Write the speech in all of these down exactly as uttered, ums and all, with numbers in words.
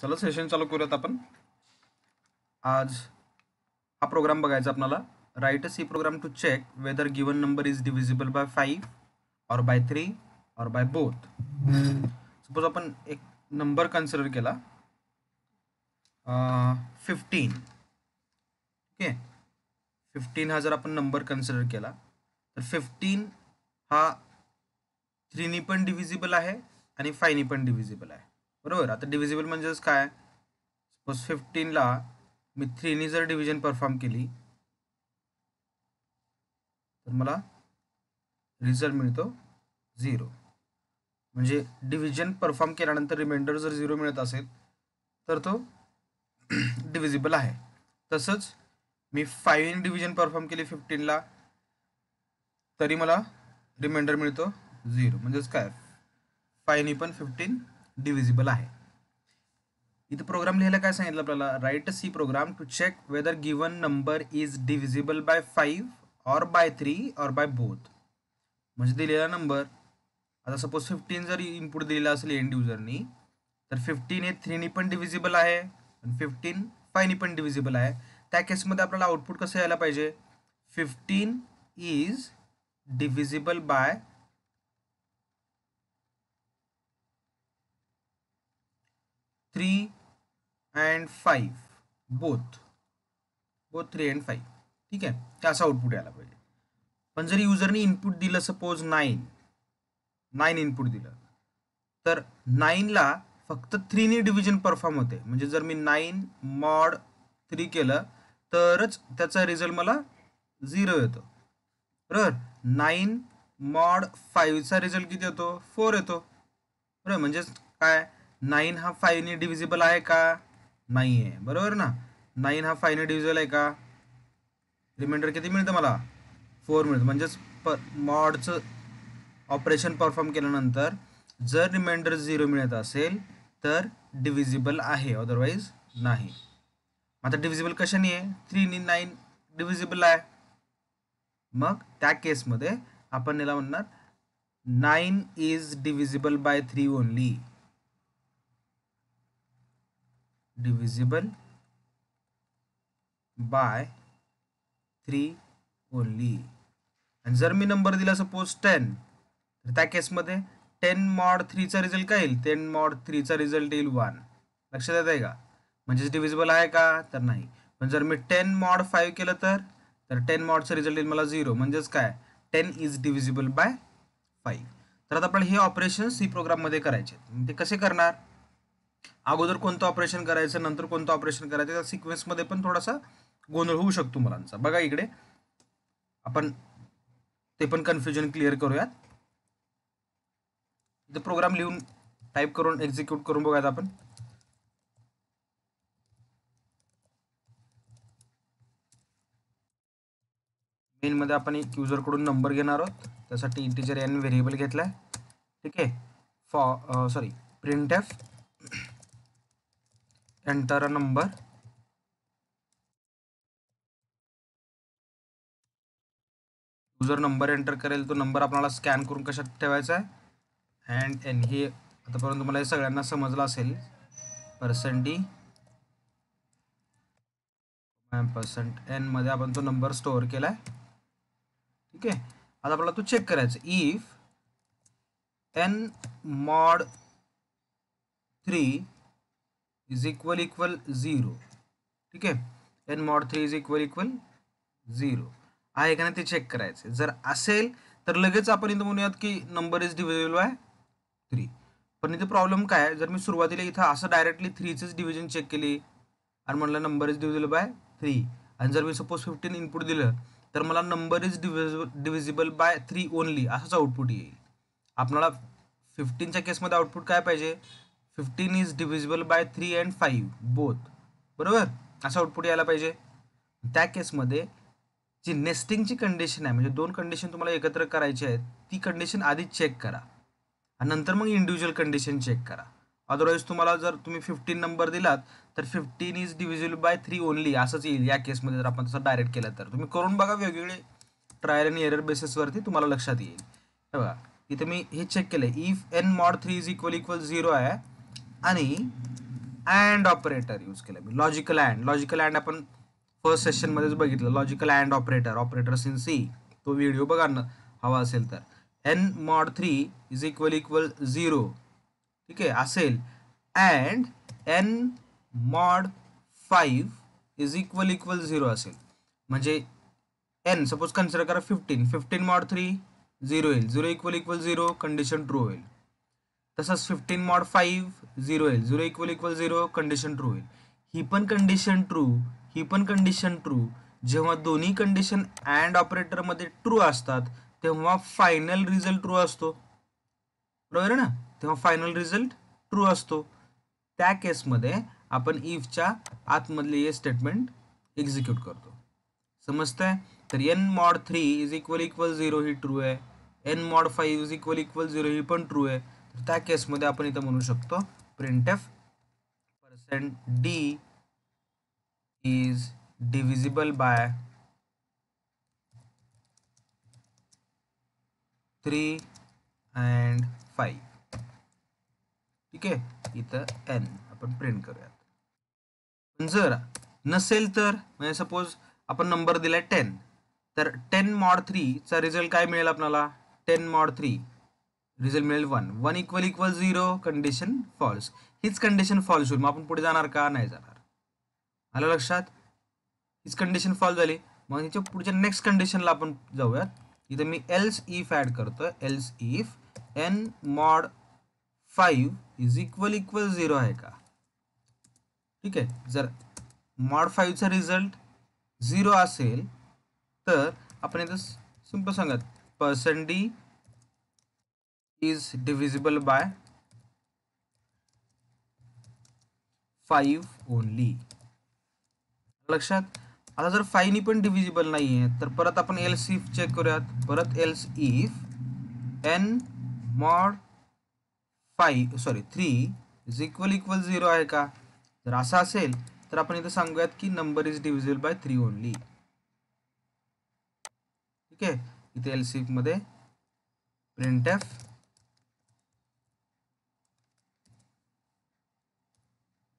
चला सेशन चालू करूयात आपण. आज हा प्रोग्राम बघायचा आपल्याला. Write a C program to check whether given number is divisible by five or by three or by both. Suppose आपण एक नंबर कन्सिडर केला फिफ्टीन. ओके, फिफ्टीन हा जर आपण नंबर कन्सिडर केला तर फिफ्टीन हा थ्री नी पण डिव्हिजिबल आहे आणि फाइव नी पण डिव्हिजिबल आहे. बरोबर. आता डिव्हिजिबल म्हणजे काय? सपोज फिफ्टीन ला मी थ्री नी जर डिव्हिजन परफॉर्म केली तर मला रिझल्ट मिळतो झिरो. म्हणजे डिव्हिजन परफॉर्म केल्यानंतर रिमाइंडर जर झिरो मिळत असेल तर तो डिव्हिजिबल आहे. तसंच मी फाइव नी डिव्हिजन परफॉर्म केली फिफ्टीन ला तरी मला रिमाइंडर मिळतो झिरो. म्हणजेच काय, फाइव नी पण फिफ्टीन डिव्हिजिबल आहे. इथे प्रोग्राम लिहायला काय सांगितलं आपल्याला? Write C program to check whether given number is divisible by five or by three or by both. म्हणजे दिलेला नंबर, आता सपोज फिफ्टीन जर इनपुट दिलेला असेल एंड युजरनी तर फिफ्टीन हे थ्री नी पण डिव्हिजिबल आहे आणि फिफ्टीन फाइव नी पण डिव्हिजिबल आहे. त्या केसमध्ये आपल्याला आउटपुट कसं यायला पाहिजे? Fifteen is divisible by three and five both both three and five. ठीक आहे, ते असं आउटपुट यायला पाहिजे. पण जर युजरनी इनपुट दिलं सपोज नाइन नाइन इनपुट दिलं तर नाइनला फक्त थ्रीनी डिव्हिजन परफॉर्म होते. म्हणजे जर मी नाइन मॉड थ्री केलं तरच त्याचा रिझल्ट मला झिरो येतो. बरोबर. नाइन मॉड फाइवचा रिझल्ट किती येतो? फोर येतो. बरोबर. म्हणजेच काय, नाइन हा फाइव ने डिव्हिजिबल आहे का? नाही आहे. बरोबर ना. नाइन हा फाइव ने डिव्हिजिबल आहे का? रिमाइंडर किती मिळतं मला? फोर मिळतं. म्हणजेच प मॉडचं ऑपरेशन परफॉर्म केल्यानंतर जर रिमाइंडर झिरो मिळत असेल तर डिव्हिजिबल आहे, अदरवाइज नाही. आता डिव्हिजिबल कशाने आहे? थ्रीनी नाइन डिव्हिजिबल आहे. मग त्या केसमध्ये आपण याला म्हणणार nine is divisible by three only. Divisible by three only. आणि जर मी नंबर दिला सपोज टेन तर त्या केसमध्ये टेन मॉड थ्रीचा रिझल्ट काय येईल? टेन मॉड थ्रीचा रिझल्ट येईल वन. लक्षात येत आहे का? म्हणजेच डिव्हिजिबल आहे का? तर नाही. पण जर मी टेन मॉड फाइव केलं तर तर टेन मॉडचा रिझल्ट येईल मला झिरो. म्हणजेच काय, ten is divisible by five. तर आता आपण हे ऑपरेशन सी प्रोग्राममध्ये करायचे. ते कसे करणार? अगोदर कोणतं ऑपरेशन करायचं, नंतर कोणतं ऑपरेशन करायचं, त्या सिक्वेन्समध्ये पण थोडासा गोंधळ होऊ शकतो मुलांचा. बघा इकडे आपण ते पण कन्फ्युजन क्लिअर करूयात. प्रोग्राम लिहून टाईप करून एक्झिक्यूट करून बघायचं आपण. मेनमध्ये आपण एक युजरकडून नंबर घेणार आहोत, त्यासाठी इंटिजर एन व्हेरिएबल घेतलाय. ठीक आहे. फॉ sorry printf enter a number. User number enter करेल तो नंबर आपल्याला स्कॅन करून कशात ठेवायचा आहे? And N. हे आतापर्यंत तुम्हाला हे सगळ्यांना समजलं असेल. पर्सेंट डी पर्सेंट एन मध्ये आपण तो नंबर स्टोअर केलाय. ठीक आहे. आता आपल्याला तो चेक करायचा. If N mod three is equal equal zero. ठीक आहे. N mod three is equal equal zero आहे का नाही ते चेक करायचं. जर असेल तर लगेच आपण इथं म्हणूयात की number is divisible by three. पण इथे प्रॉब्लेम काय, जर मी सुरुवातीला इथं असं डायरेक्टली थ्रीचंच डिव्हिजन चेक केली आणि म्हटलं number is divisible by three आणि जर मी सपोज फिफ्टीन इनपुट दिलं तर मला number is divisible divisible by three only असंच आउटपुट येईल. आपल्याला फिफ्टीनच्या केसमध्ये आउटपुट काय पाहिजे? Fifteen is divisible by three and five both. बरोबर. असं आउटपुट यायला पाहिजे. त्या केसमध्ये जी नेस्टिंगची कंडिशन आहे, म्हणजे दोन कंडिशन तुम्हाला एकत्र करायची आहेत, ती कंडिशन आधी चेक करा आणि नंतर मग इंडिव्हिज्युअल कंडिशन चेक करा. अदरवाईज तुम्हाला जर तुम्ही फिफ्टीन नंबर दिलात तर fifteen is divisible by three only असंच येईल या केसमध्ये, जर आपण तसं डायरेक्ट केलं तर. तुम्ही करून बघा वेगवेगळे ट्रायल अँड एरर बेसिसवरती, तुम्हाला लक्षात येईल. हे बघा इथे मी हे चेक केलं. If N mod three is equal equal zero आहे आणि अँड ऑपरेटर यूज केला मी. लॉजिकल अँड लॉजिकल अँड आपण फर्स्ट सेशन मध्येच बघितलं. Logical and operator operators in C तो व्हिडिओ बघा ना हवा असेल तर. N mod three is equal equal zero ठीक आहे असेल and N mod five is equal equal zero असेल म्हणजे एन सपोज कन्सिडर करा fifteen fifteen mod three zero येईल zero equal equal zero condition true होईल. तसंच फिफ्टीन मॉड फाइव झिरो येईल zero equal equal zero condition true होईल. ही पण कंडिशन ट्रू ही पण कंडिशन ट्रू जेव्हा दोन्ही कंडिशन अँड ऑपरेटरमध्ये ट्रू असतात तेव्हा फायनल रिझल्ट ट्रू असतो बरोबर ना. तेव्हा फायनल रिझल्ट ट्रू असतो. त्या केसमध्ये आपण इफच्या आतमधले हे स्टेटमेंट एक्झिक्यूट करतो समजतंय. तर N mod three is equal equal zero ही ट्रू आहे N mod five is equal equal zero ही पण ट्रू आहे. तर त्या केसमध्ये आपण इथं म्हणू शकतो print F percent D is divisible by three and five ठीक आहे. इथं एन आपण प्रिंट करूयात. पण जर नसेल तर म्हणजे सपोज आपण नंबर दिला टेन तर टेन मॉड थ्री चा रिझल्ट काय मिळेल आपल्याला टेन मॉड थ्री रिझल्ट मिळेल one one equal equal zero condition false. हीच कंडिशन फॉल्स होईल मग आपण पुढे जाणार का नाही जाणार. आलं लक्षात. हीच कंडिशन फॉल्स झाली मग ह्याच्या पुढच्या नेक्स्ट कंडिशनला आपण जाऊयात. इथं मी एल्स इफ ॲड करतो. Else if N mod five is equal equal zero आहे का ठीक आहे. जर मॉड फाइवचा रिझल्ट झिरो असेल तर आपण इथं सिंपल सांगत percent D is divisible by five only. लक्षात. आता जर फाइवनी पण डिव्हिजिबल नाही आहे तर परत आपण एल्स इफ चेक करूयात. परत else if N mod five sorry three is equal equal zero आहे का. जर असं असेल तर आपण इथं सांगूयात की number is divisible by three only ठीक आहे. इथे एल्स इफ मध्ये प्रिंट एफ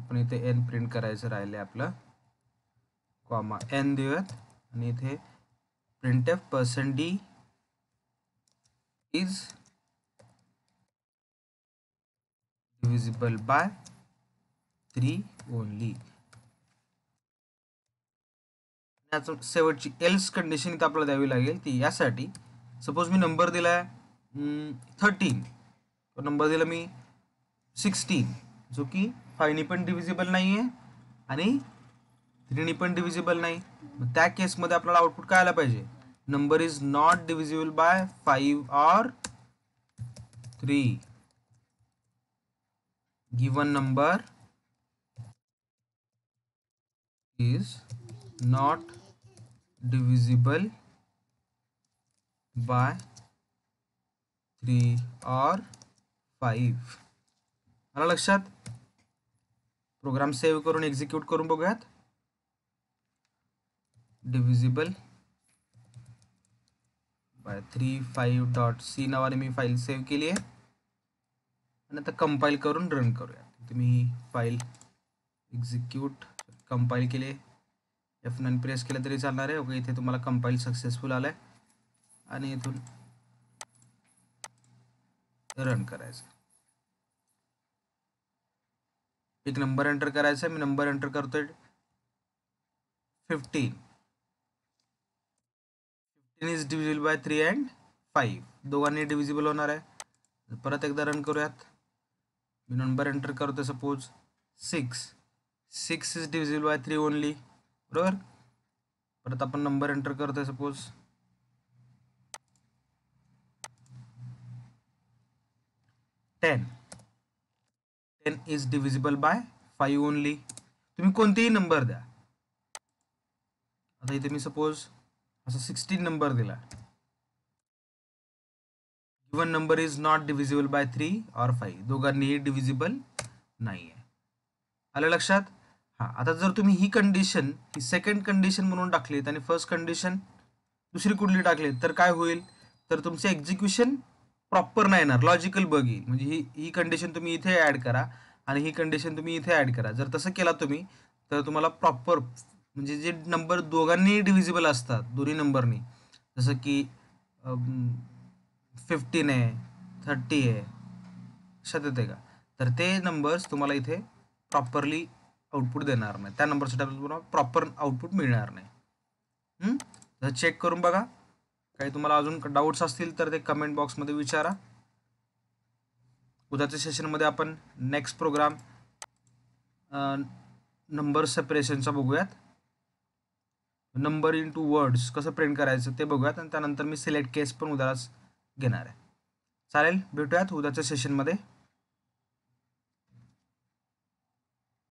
आपण इथे एन प्रिंट करायचं राहिले आपलं कॉमा एन देऊयात आणि इथे print F percent D is divisible by three only. शेवटची एल्स कंडिशन इथं आपल्याला द्यावी लागेल ती यासाठी सपोज मी नंबर दिला आहे थर्टीन नंबर दिला मी सिक्स्टीन जो की फायनी पण डिव्हिजिबल नाही आहे आणि थ्रीनी पण डिव्हिजिबल नाही. मग त्या केसमध्ये आपल्याला आउटपुट काय आला पाहिजे number is not divisible by five or three given number is not divisible by three or five. आला लक्षात. प्रोग्राम सेव्ह करून एक्झिक्यूट करून बघूयात. Divisible by three five dot c नावाने मी फाईल सेव्ह केली आहे आणि आता कंपाईल करून रन करूयात. तुम्ही फाईल एक्झिक्यूट कंपाईल केले एफ नाईन प्रेस केलं तरी चालणार आहे. ओके इथे तुम्हाला कंपाईल सक्सेसफुल आलं आहे आणि इथून रन करायचं. एक नंबर एंटर करायचा. मी नंबर एंटर करतोय fifteen. Fifteen is divisible by three and five दोघांनी डिव्हिजिबल होणार आहे. परत एकदा रन करूयात. मी नंबर एंटर करतोय suppose six six is divisible by three only बरोबर. परत आपण नंबर एंटर करतोय suppose ten ten is divisible by five only. तुम्ही कोणतेही नंबर द्या. आता इथे मी सपोज असा सिक्स्टीन नंबर दिला. Given number is not divisible by three और फाईव्ह दोघांनीही डिव्हिजिबल नाही आहे. आलं लक्षात. हां आता जर तुम्ही ही कंडिशन ही सेकंड कंडिशन म्हणून टाकलीत आणि फर्स्ट कंडिशन दुसरी कुठली टाकली तर काय होईल तर तुमचं एक्झिक्युशन प्रॉपर नाही येणार. लॉजिकल बग येईल. म्हणजे ही ही कंडिशन तुम्ही इथे ॲड करा आणि ही कंडिशन तुम्ही इथे ऍड करा। जर तसं केला तुम्ही तर तुम्हाला प्रॉपर म्हणजे जे नंबर दोघांनी डिव्हिजिबल असतात दोन्ही नंबरनी, जसं की पंधरा आहे तीस आहे शतत आहे का, तर ते नंबर्स तुम्हाला इथे प्रॉपरली आउटपुट देणार नाही, त्या नंबरसाठी आपल्याला प्रॉपर आउटपुट मिळणार नाही। हं, तर चेक करून बघा, काही तुम्हाला अजून डाउट्स असतील तर ते कमेंट बॉक्स मध्ये विचारा। उद्याच्या सेशन मध्ये आपण नेक्स्ट प्रोग्राम नंबर सेपरेशनचा बघूयात, नंबर इनटू वर्ड्स कसं प्रिंट करायचं ते बघूयात, आणि त्यानंतर मी सिलेक्ट केस पण उद्याच घेणार आहे। चालेल, भेटूयात उद्याच्या सेशन मध्ये।